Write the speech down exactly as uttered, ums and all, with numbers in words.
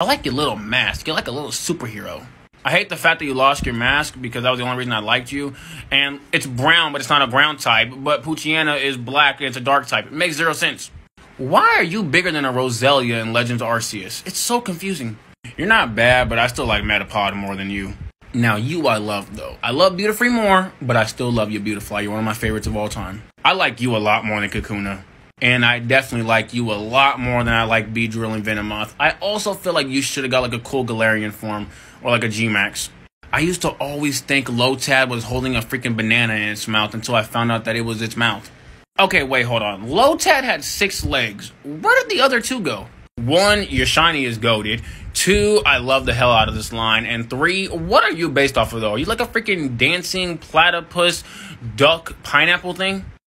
I like your little mask. You're like a little superhero. I hate the fact that you lost your mask because that was the only reason I liked you. And it's brown, but it's not a ground type. But Poochyena is black and it's a dark type. It makes zero sense. Why are you bigger than a Roselia in Legends Arceus? It's so confusing. You're not bad, but I still like Metapod more than you. Now, you I love, though. I love Beautifly more, but I still love you, Beautifly. You're one of my favorites of all time. I like you a lot more than Kakuna. And I definitely like you a lot more than I like Beedrill and Venomoth. I also feel like you should have got like a cool Galarian form or like a G-Max. I used to always think Lotad was holding a freaking banana in its mouth until I found out that it was its mouth. Okay, wait, hold on. Lotad had six legs. Where did the other two go? One, your shiny is goated. Two, I love the hell out of this line. And three, what are you based off of though? Are you like a freaking dancing platypus duck pineapple thing?